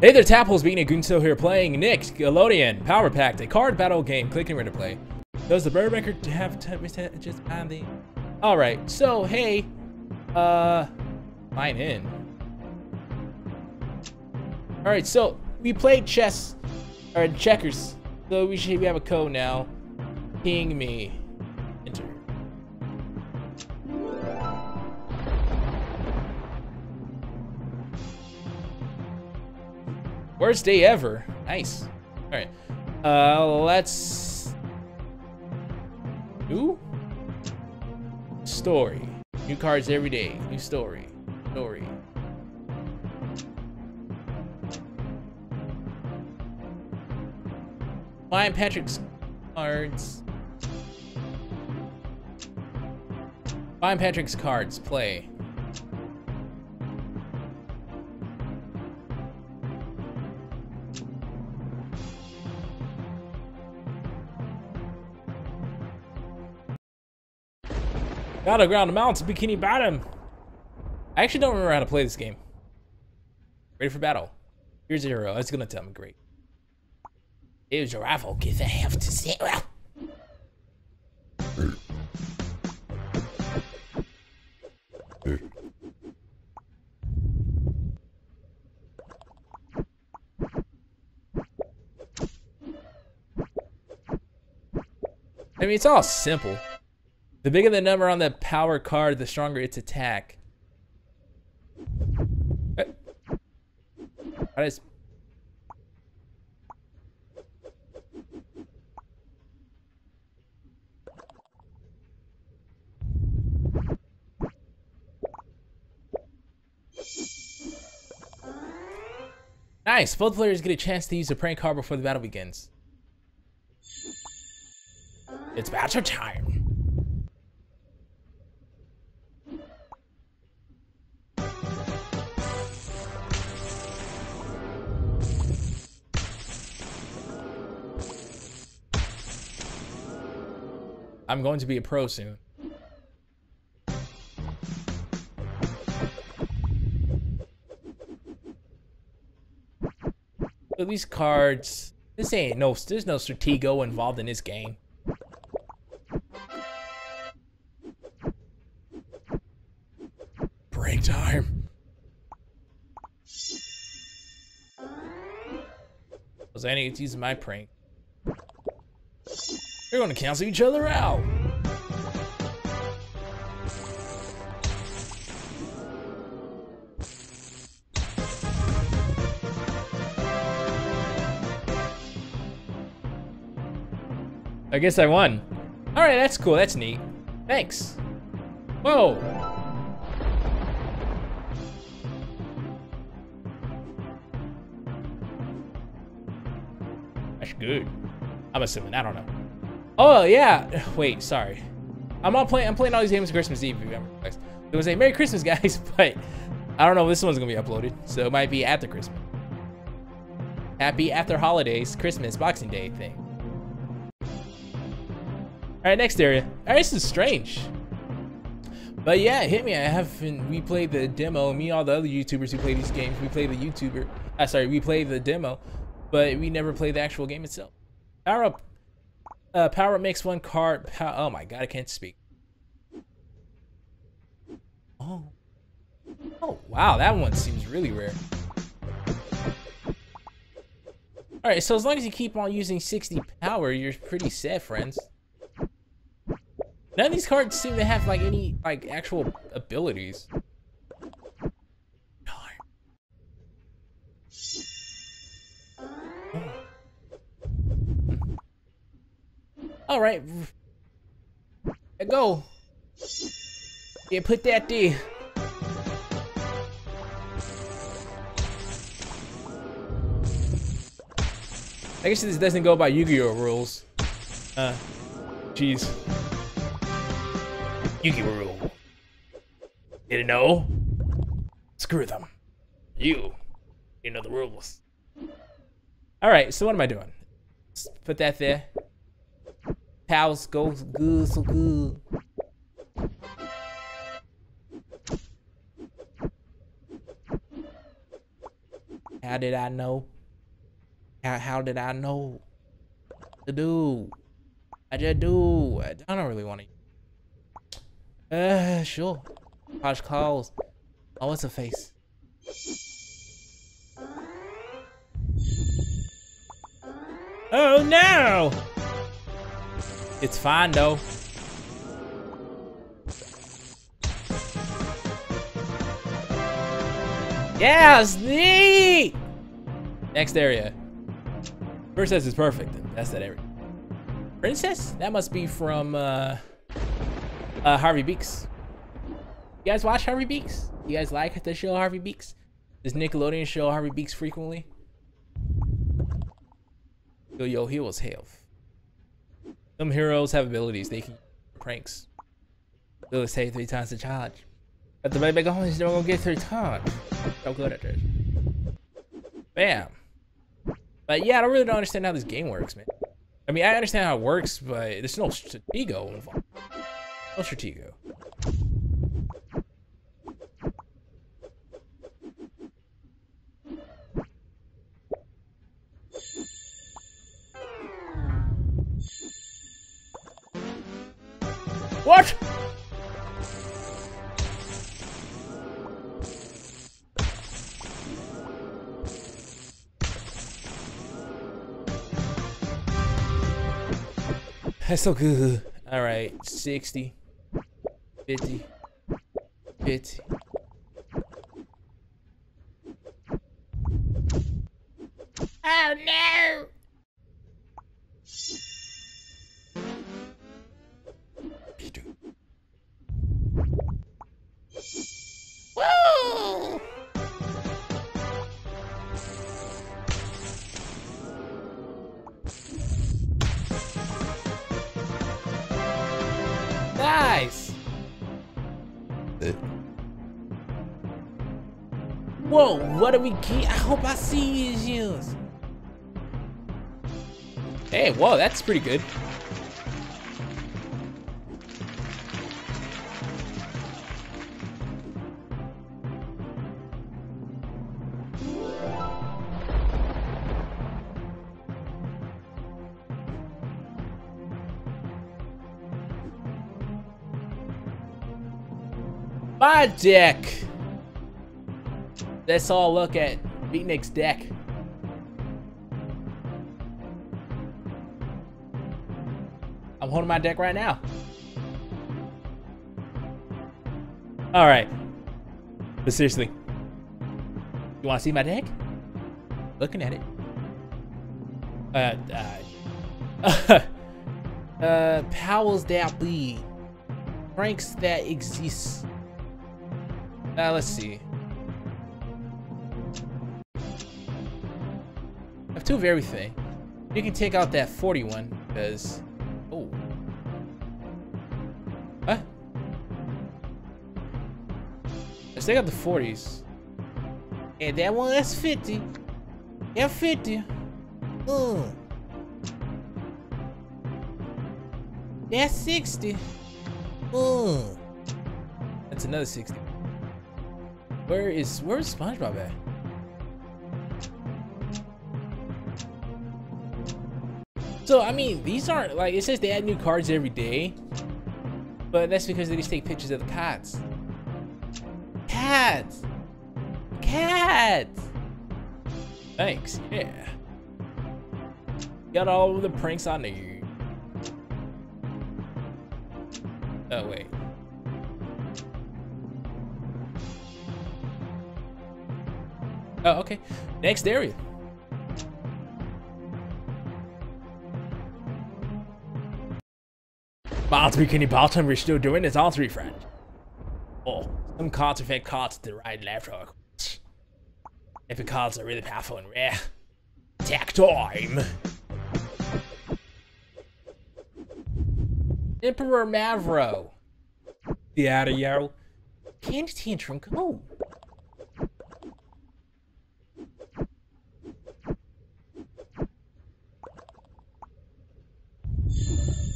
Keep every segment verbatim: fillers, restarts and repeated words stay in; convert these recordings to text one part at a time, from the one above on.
Hey there, Tapholes, being a Goonso here playing Nickelodeon Power Pack, a card battle game. Click anywhere to play. Does the bird maker have ten percent just on the... Alright, so hey, uh, mine in. Alright, so we played chess, or checkers, so we should we have a code now. Ping me. Enter. Worst day ever. Nice. All right. Uh, let's do story. New cards every day. New story. Story. Find Patrick's cards. Find Patrick's cards. Play. Battleground Mounts, Bikini Bottom. I actually don't remember how to play this game. Ready for battle. Here's a hero. That's gonna tell me great. Here's your rival. Give a half to zero. I mean, it's all simple. The bigger the number on the power card, the stronger its attack. What? How does... Nice! Both players get a chance to use a prank card before the battle begins. It's battle time! I'm going to be a pro soon. So these cards, this ain't no, there's no Stratego involved in this game. Break time. Was I need to use my prank? They're gonna cancel each other out. I guess I won. All right, that's cool. That's neat. Thanks. Whoa. That's good. I'm assuming. I don't know. Oh yeah, wait, sorry. I'm not playing. I'm playing all these games on Christmas Eve. Remember, guys. It was a Merry Christmas, guys. But I don't know if this one's gonna be uploaded, so it might be after Christmas. Happy after holidays, Christmas, Boxing Day thing. All right, next area. All right, this is strange. But yeah, hit me. I haven't. We played the demo. Me, all the other YouTubers who play these games, we played the YouTuber. Ah, sorry, we played the demo, but we never played the actual game itself. Power up. Uh, power up makes one card. Pow oh my god, I can't speak. Oh. Oh, wow, that one seems really rare. Alright, so as long as you keep on using sixty power, you're pretty set, friends. None of these cards seem to have, like, any, like, actual abilities. All right, let go. Yeah, put that there. I guess this doesn't go by Yu-Gi-Oh rules. Uh, jeez. Yu-Gi-Oh rule. Didn't know? Screw them. You, you know the rules. All right, so what am I doing? Let's put that there. Pals goes good, so good. How did I know? How, how did I know what to do? I just do. I don't really want to. Uh, sure. Posh calls. Oh, it's a face. Oh no! It's fine though. Yeah, sneak! Next area. Princess is perfect. That's that area. Princess? That must be from uh, uh, Harvey Beaks. You guys watch Harvey Beaks? You guys like the show Harvey Beaks? Does Nickelodeon show Harvey Beaks frequently? Yo, yo, heroes have. Some heroes have abilities. They can pranks. They'll say three times the charge. But the baby goes, they're gonna get three times. So good at this. Bam. But yeah, I really don't understand how this game works, man. I mean, I understand how it works, but there's no stratego involved. No stratego. What? That's so good. All right, sixty, fifty, fifty. Oh no! Woo! Nice. Uh. Whoa, what do we get? I hope I see these yells. Hey, whoa, that's pretty good. My deck. Let's all look at Beatnik's deck. I'm holding my deck right now. All right, but seriously, you want to see my deck? Looking at it. Uh, uh, uh powers that be, pranks that exist. Uh, let's see. I have two of everything. You can take out that forty-one because. Oh. Huh? Let's take out the forties. And that one, that's fifty. Yeah, fifty. Ugh. That's sixty. Ugh. That's another sixty. Where is where is SpongeBob at? So I mean, these aren't like it says they add new cards every day, but that's because they just take pictures of the cats. Cats, cats. Thanks. Yeah. Got all the pranks on there. Oh wait. Oh, okay. Next area. About to be Kenny Bottom, we're still doing this all three friends. Oh, some cards affect cards to the right, left, hook. If the cards are really powerful and rare. Attack time! Emperor Mavro. The outer yarrow. Candy Tantrum, go.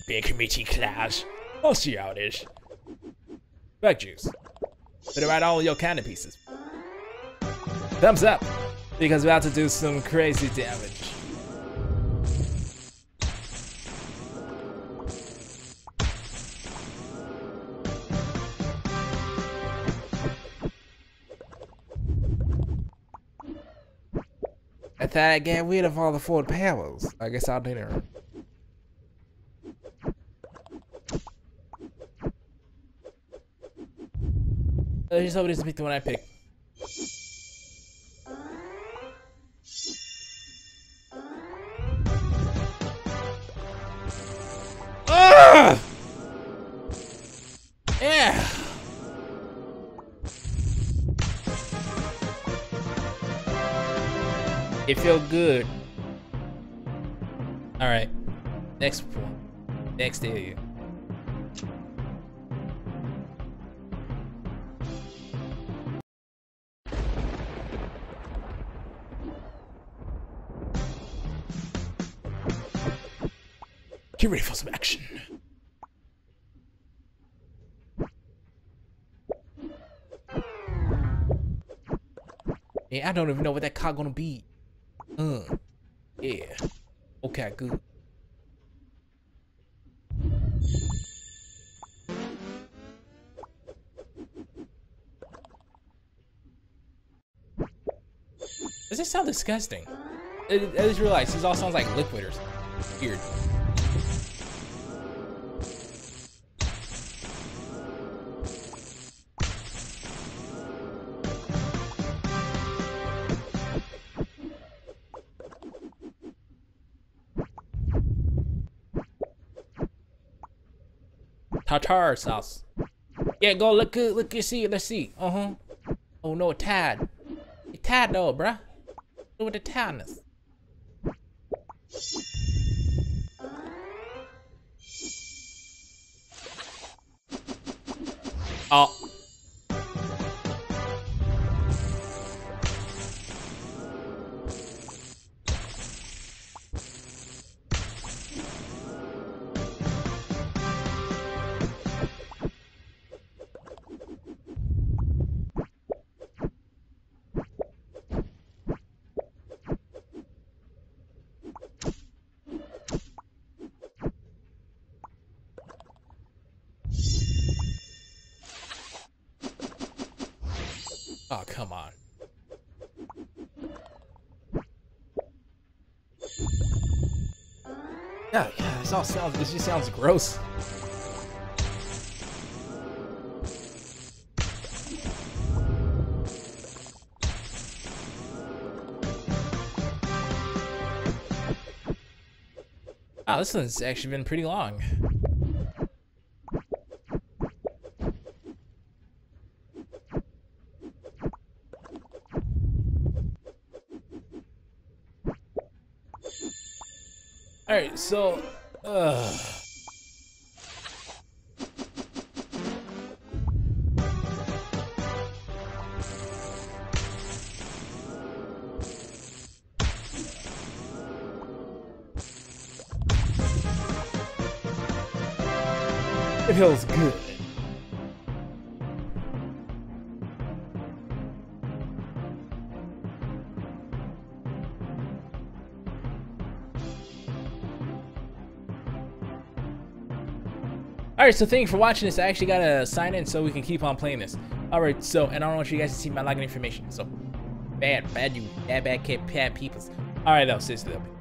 Big meaty clash. I'll see how it is. Bug juice. Better write all your candy pieces. Thumbs up. because we're about to do some crazy damage. I thought I got rid of all the four powers. I guess I'll do that. I just hope it doesn't pick the one I picked. Ugh! Yeah. It felt good. All right. Next one. Next area. Get ready for some action. Yeah, I don't even know what that car gonna be. Uh, yeah. Okay, good. Does this sound disgusting? I, I just realized this all sounds like liquid or something. Weird. Tartar sauce. Yeah, go look, look, you see, let's see. Uh huh. Oh no, tied. It's tied though, bruh. Look at the tiredness. Oh. Oh, come on. Yeah, yeah, this all sounds, this just sounds gross. Wow, this one's actually been pretty long. All right, so, uh, it feels good. Alright, so thank you for watching this. I actually gotta sign in so we can keep on playing this. Alright, so, and I don't want you guys to see my login information, so. Bad, bad you, bad, bad, bad, bad peoples. Alright, though, sis, though.